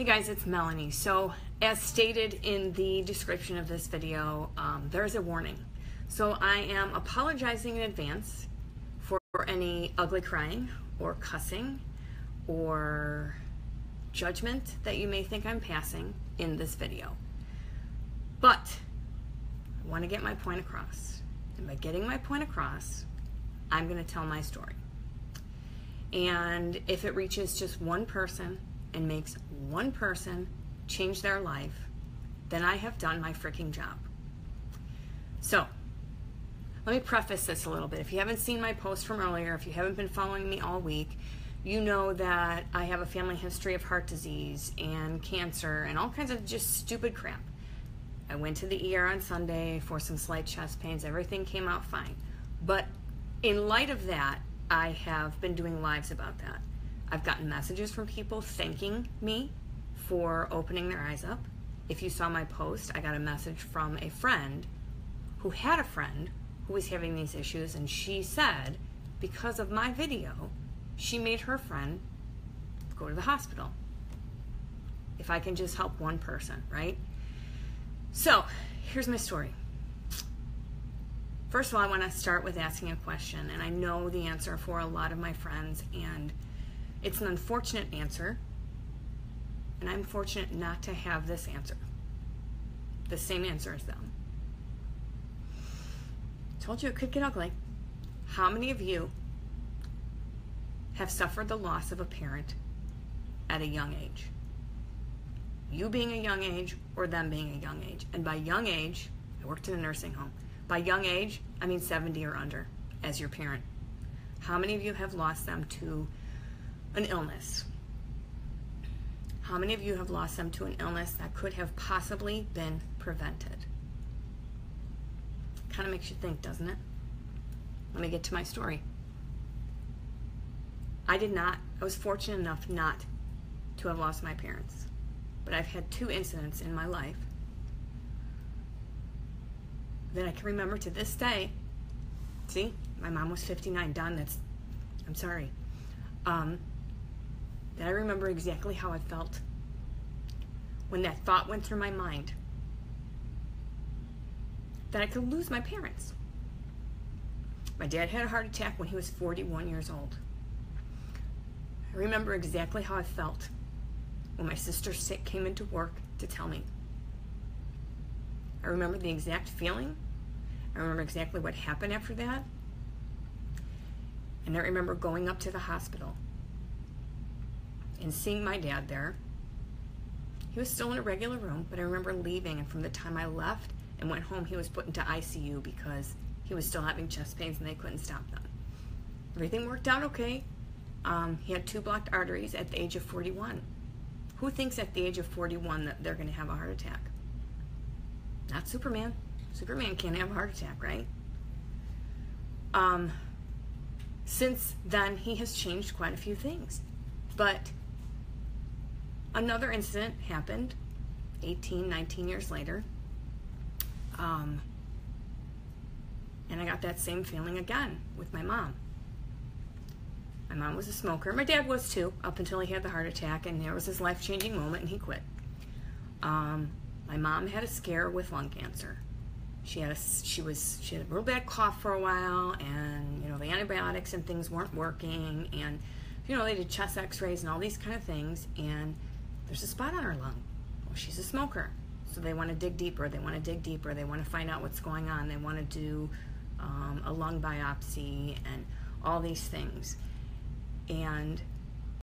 Hey guys, it's Melanie. So as stated in the description of this video, there's a warning. So I am apologizing in advance for any ugly crying or cussing or judgment that you may think I'm passing in this video. But I want to get my point across. And by getting my point across, I'm going to tell my story. And if it reaches just one person, and makes one person change their life, then I have done my freaking job. So, let me preface this a little bit. If you haven't seen my post from earlier, if you haven't been following me all week, you know that I have a family history of heart disease and cancer and all kinds of just stupid crap. I went to the ER on Sunday for some slight chest pains. Everything came out fine. But in light of that, I have been doing lives about that. I've gotten messages from people thanking me for opening their eyes up. If you saw my post, I got a message from a friend who had a friend who was having these issues, and she said because of my video, she made her friend go to the hospital. If I can just help one person, right? So here's my story. First of all, I want to start with asking a question, and I know the answer for a lot of my friends, and it's an unfortunate answer, and I'm fortunate not to have this answer. The same answer as them. Told you it could get ugly. How many of you have suffered the loss of a parent at a young age? You being a young age or them being a young age. And by young age, I worked in a nursing home. By young age, I mean 70 or under as your parent. How many of you have lost them to an illness? How many of you have lost them to an illness that could have possibly been prevented? Kind of makes you think, doesn't it? Let me get to my story. I was fortunate enough not to have lost my parents, but I've had two incidents in my life that I can remember to this day. See, my mom was 59. Don, I'm sorry. That I remember exactly how I felt when that thought went through my mind that I could lose my parents. My dad had a heart attack when he was 41 years old. I remember exactly how I felt when my sister came into work to tell me. I remember the exact feeling. I remember exactly what happened after that. And I remember going up to the hospital and seeing my dad there. He was still in a regular room, but I remember leaving, and from the time I left and went home, he was put into ICU because he was still having chest pains and they couldn't stop them. Everything worked out okay. He had two blocked arteries at the age of 41. Who thinks at the age of 41 that they're gonna have a heart attack? Not Superman. Superman can't have a heart attack, right? Since then, he has changed quite a few things. But another incident happened 18, 19 years later. And I got that same feeling again with my mom. My mom was a smoker. My dad was too, up until he had the heart attack, and there was this life-changing moment, and he quit. My mom had a scare with lung cancer. She had a real bad cough for a while, and the antibiotics and things weren't working, and they did chest x-rays and all these kind of things, and there's a spot on her lung. Well, she's a smoker, so they want to dig deeper, they want to find out what's going on, they want to do a lung biopsy and all these things. And